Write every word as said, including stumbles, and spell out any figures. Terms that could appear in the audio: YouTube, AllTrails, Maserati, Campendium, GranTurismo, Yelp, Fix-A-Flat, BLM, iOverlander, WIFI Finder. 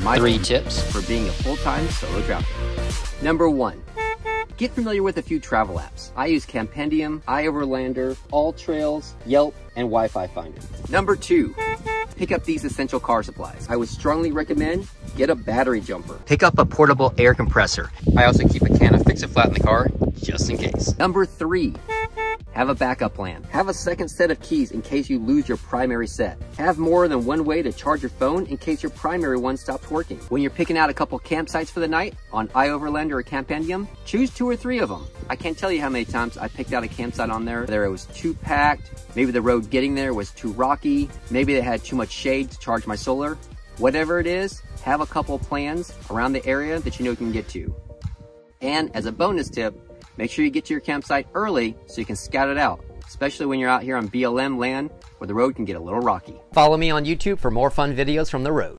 My three tips for being a full-time solo traveler. Number one, get familiar with a few travel apps. I use Campendium, iOverlander, AllTrails, Yelp, and Wi-Fi Finder. Number two, pick up these essential car supplies. I would strongly recommend get a battery jumper. Pick up a portable air compressor. I also keep a can of Fix-A-Flat in the car, just in case. Number three, have a backup plan. Have a second set of keys in case you lose your primary set. Have more than one way to charge your phone in case your primary one stops working. When you're picking out a couple campsites for the night on iOverlander or Campendium, choose two or three of them. I can't tell you how many times I picked out a campsite on there. There it was too packed. Maybe the road getting there was too rocky. Maybe they had too much shade to charge my solar. Whatever it is, have a couple plans around the area that you know you can get to. And as a bonus tip, make sure you get to your campsite early so you can scout it out, especially when you're out here on B L M land where the road can get a little rocky. Follow me on YouTube for more fun videos from the road.